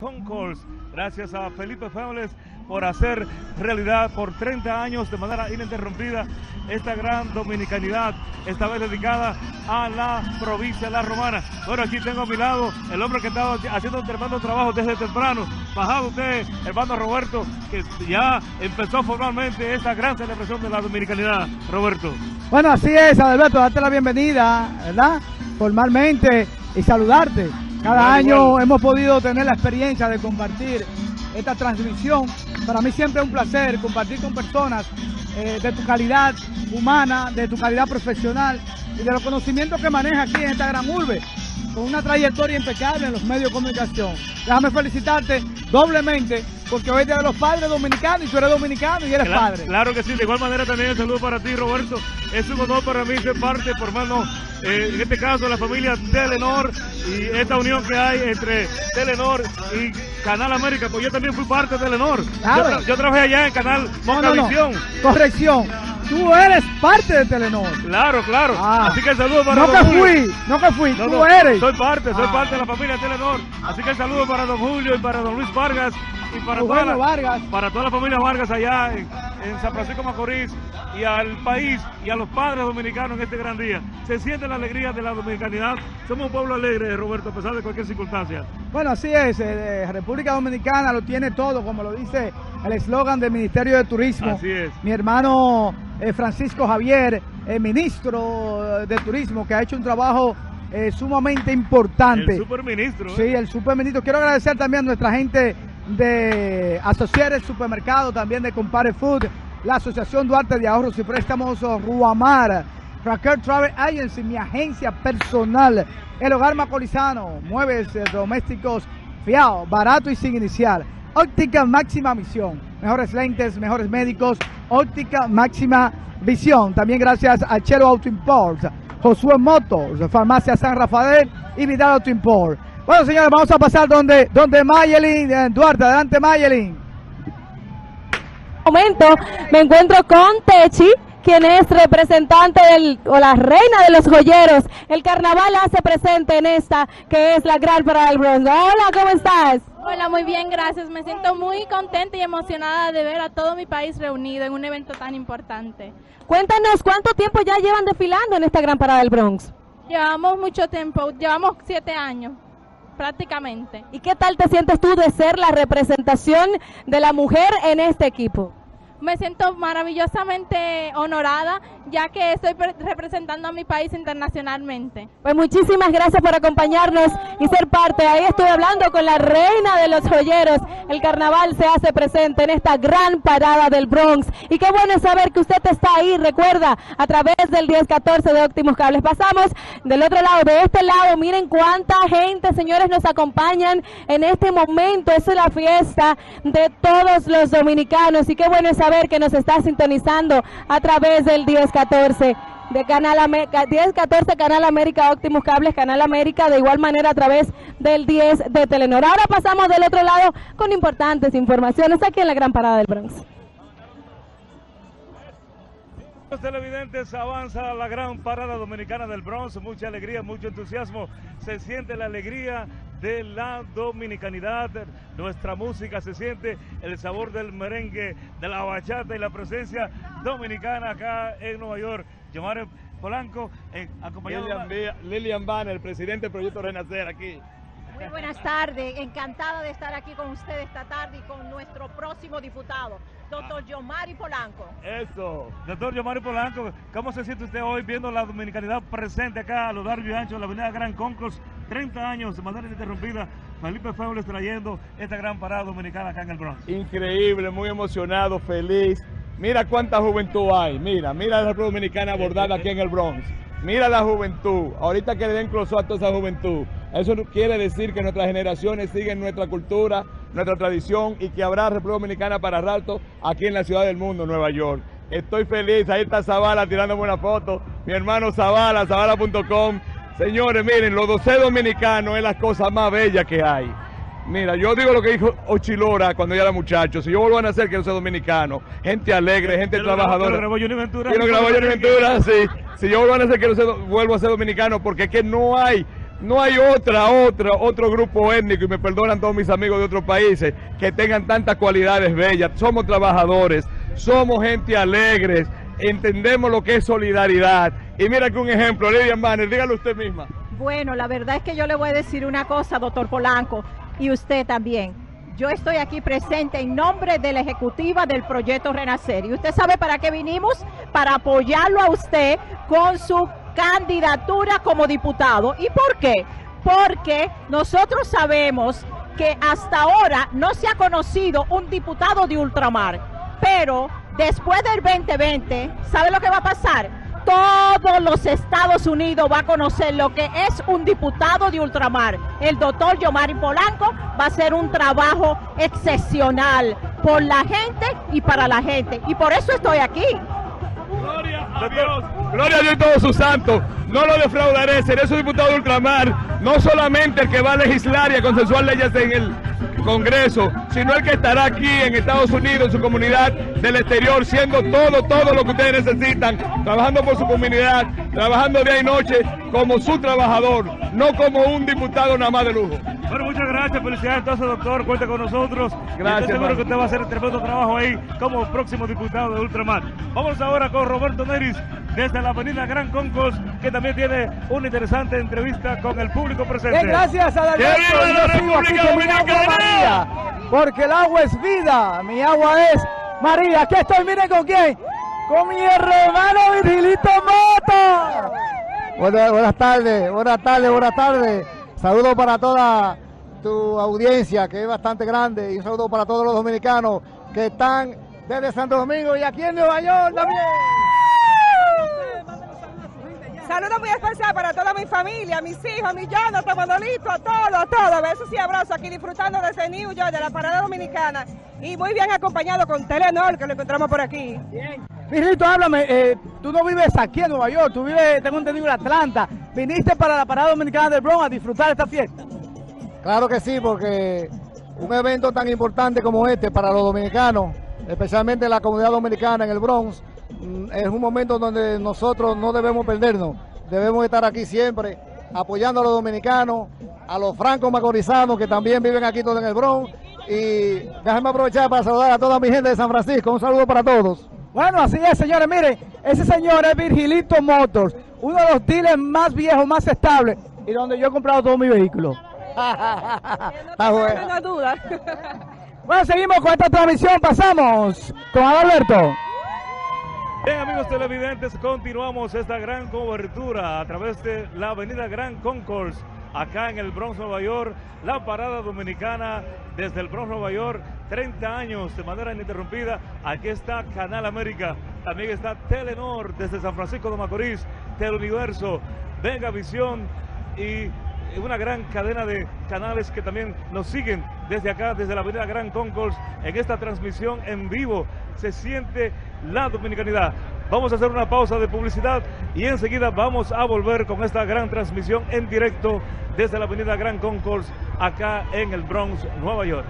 Phone calls. Gracias a Felipe Fábles por hacer realidad por 30 años de manera ininterrumpida esta gran dominicanidad, esta vez dedicada a la provincia de La Romana. Bueno, aquí tengo a mi lado el hombre que estaba haciendo un tremendo trabajo desde temprano. Bajado usted, hermano Roberto, que ya empezó formalmente esta gran celebración de la dominicanidad. Roberto. Bueno, así es, Alberto, darte la bienvenida, ¿verdad? Formalmente y saludarte. Cada año hemos podido tener la experiencia de compartir esta transmisión. Para mí siempre es un placer compartir con personas de tu calidad humana, de tu calidad profesional y de los conocimientos que maneja aquí en esta gran urbe, con una trayectoria impecable en los medios de comunicación. Déjame felicitarte doblemente porque hoy te de los padres dominicanos y tú eres dominicano y eres padre. Claro que sí, de igual manera también un saludo para ti, Roberto. Es un honor para mí ser parte, por mano, en este caso la familia Telenor y esta unión que hay entre Telenor y Canal América, pues yo también fui parte de Telenor. Claro. Yo trabajé allá en Canal Moncavisión. No. Corrección. Tú eres parte de Telenor. Claro, claro. Así que el saludo para Don Julio. No que fui, tú eres. Soy parte de la familia Telenor. Así que el saludo para Don Julio y para Don Luis Vargas y para toda la familia Vargas allá en San Francisco de Macorís y al país y a los padres dominicanos en este gran día. Se siente la alegría de la dominicanidad. Somos un pueblo alegre, Roberto, a pesar de cualquier circunstancia. Bueno, así es. República Dominicana lo tiene todo, como lo dice el eslogan del Ministerio de Turismo. Así es. Mi hermano Francisco Javier, ministro de Turismo, que ha hecho un trabajo sumamente importante. El superministro. Sí, el superministro. Quiero agradecer también a nuestra gente de Asociar el Supermercado, también de Compare Food, la Asociación Duarte de Ahorros y Préstamos, Ruamar, Raquel Travel Agency, mi agencia personal, el Hogar Macorizano, muebles domésticos fiados, barato y sin inicial. Óptica Máxima Visión, mejores lentes, mejores médicos, Óptica Máxima Visión. También gracias a Chelo Autoimport, Josué Motors, Farmacia San Rafael y Vidal Autoimport. Bueno, señores, vamos a pasar donde Mayelin Duarte. Adelante, Mayelin. Momento, me encuentro con Techi, quien es representante o la reina de los joyeros. El carnaval hace presente en esta, que es la gran para el Bronx. Hola, ¿cómo estás? Hola, muy bien, gracias. Me siento muy contenta y emocionada de ver a todo mi país reunido en un evento tan importante. Cuéntanos, ¿cuánto tiempo ya llevan desfilando en esta gran parada del Bronx? Llevamos mucho tiempo, llevamos 7 años. Prácticamente. ¿Y qué tal te sientes tú de ser la representación de la mujer en este equipo? Me siento maravillosamente honorada, ya que estoy representando a mi país internacionalmente. Pues muchísimas gracias por acompañarnos y ser parte. Ahí estoy hablando con la reina de los joyeros. El carnaval se hace presente en esta gran parada del Bronx. Y qué bueno saber que usted está ahí, recuerda, a través del 1014 de Optimus Cables. Pasamos del otro lado, de este lado, miren cuánta gente, señores, nos acompañan en este momento. Es la fiesta de todos los dominicanos y qué bueno saber que nos está sintonizando a través del 1014 de Canal América, 1014 Canal América, Optimus Cables, Canal América, de igual manera a través del 10 de Telenor. Ahora pasamos del otro lado con importantes informaciones aquí en la Gran Parada del Bronx. Los televidentes, avanza la Gran Parada Dominicana del Bronx, mucha alegría, mucho entusiasmo, se siente la alegría de la dominicanidad, nuestra música se siente, el sabor del merengue, de la bachata y la presencia dominicana acá en Nueva York. Yomare Polanco, acompañado de Lilian Van, el presidente del Proyecto Renacer aquí. Muy buenas tardes, encantada de estar aquí con ustedes esta tarde y con nuestro próximo diputado, doctor Yomare Polanco. Eso, doctor Yomare Polanco, ¿cómo se siente usted hoy viendo la dominicanidad presente acá a lo largo y ancho de la avenida Gran Concourse? 30 años de manera ininterrumpida, Felipe Fábles trayendo esta gran parada dominicana acá en el Bronx. Increíble, muy emocionado, feliz. Mira cuánta juventud hay, mira la República Dominicana abordada aquí en el Bronx. Mira la juventud, ahorita que le den close a toda esa juventud. Eso quiere decir que nuestras generaciones siguen nuestra cultura, nuestra tradición y que habrá República Dominicana para rato aquí en la ciudad del mundo, Nueva York. Estoy feliz, ahí está Zavala tirándome una foto, mi hermano Zavala, zavala.com. Señores, miren, los 12 dominicanos es la cosa más bella que hay. Mira, yo digo lo que dijo Ochilora cuando yo era muchacho. Si yo vuelvo a nacer, quiero ser dominicano. Gente alegre, gente trabajadora. Lo grabó Johnny Ventura. Sí. Si yo vuelvo a nacer, vuelvo a ser dominicano porque es que no hay No hay otro grupo étnico, y me perdonan todos mis amigos de otros países, que tengan tantas cualidades bellas. Somos trabajadores, somos gente alegres, entendemos lo que es solidaridad. Y mira que un ejemplo, Lilian Manes, dígalo usted misma. Bueno, la verdad es que yo le voy a decir una cosa, doctor Polanco, y usted también. Yo estoy aquí presente en nombre de la ejecutiva del Proyecto Renacer. Y usted sabe para qué vinimos, para apoyarlo a usted con su candidatura como diputado. ¿Y por qué? Porque nosotros sabemos que hasta ahora no se ha conocido un diputado de ultramar, pero después del 2020, ¿sabe lo que va a pasar? Todos los Estados Unidos va a conocer lo que es un diputado de ultramar. El doctor Yomare Polanco va a hacer un trabajo excepcional por la gente y para la gente. Y por eso estoy aquí. Gloria a Dios. Gloria a Dios y todos sus santos. No lo defraudaré, seré su diputado de ultramar. No solamente el que va a legislar y a consensuar leyes en el Congreso, sino el que estará aquí en Estados Unidos, en su comunidad del exterior, siendo todo lo que ustedes necesitan, trabajando por su comunidad, trabajando día y noche como su trabajador, no como un diputado nada más de lujo. Bueno, muchas gracias, felicidades entonces, doctor, cuenta con nosotros. Gracias. Estoy seguro que usted va a hacer el tremendo trabajo ahí como próximo diputado de ultramar. Vamos ahora con Roberto Neris desde la avenida Gran Concos, que también tiene una interesante entrevista con el público presente. Bien, gracias a Alberto. Porque el agua es vida, mi agua es María. Aquí estoy, miren con quién, con mi hermano Virgilito Mota. Buenas tardes. Saludos para toda tu audiencia, que es bastante grande, y un saludo para todos los dominicanos que están desde Santo Domingo y aquí en Nueva York también. Saludos muy especiales para toda mi familia, mis hijos, mis llanos, Manolito, a todos. Besos y abrazos aquí disfrutando desde New York, de la parada dominicana. Y muy bien acompañado con Telenor, que lo encontramos por aquí. Bien. Virgilito, háblame, tú no vives aquí en Nueva York, tú vives, tengo entendido, en Atlanta. ¿Viniste para la parada dominicana del Bronx a disfrutar esta fiesta? Claro que sí, porque un evento tan importante como este para los dominicanos, especialmente la comunidad dominicana en el Bronx, es un momento donde nosotros no debemos perdernos, debemos estar aquí siempre apoyando a los dominicanos, a los francos macorizanos que también viven aquí todos en el Bronx. Y déjenme aprovechar para saludar a toda mi gente de San Francisco, un saludo para todos. Bueno, así es, señores, miren, ese señor es Virgilito Motors, uno de los dealers más viejos, más estables, y donde yo he comprado todos mis vehículos. Bueno, seguimos con esta transmisión, pasamos con Alberto. Bien, amigos televidentes, continuamos esta gran cobertura a través de la avenida Gran Concourse, acá en el Bronx, Nueva York, la parada dominicana desde el Bronx, Nueva York, 30 años de manera ininterrumpida. Aquí está Canal América, también está Telenor desde San Francisco de Macorís, Teleuniverso, Venga Visión y una gran cadena de canales que también nos siguen desde acá, desde la avenida Gran Concourse, en esta transmisión en vivo. Se siente la dominicanidad. Vamos a hacer una pausa de publicidad y enseguida vamos a volver con esta gran transmisión en directo desde la avenida Gran Concourse, acá en el Bronx, Nueva York.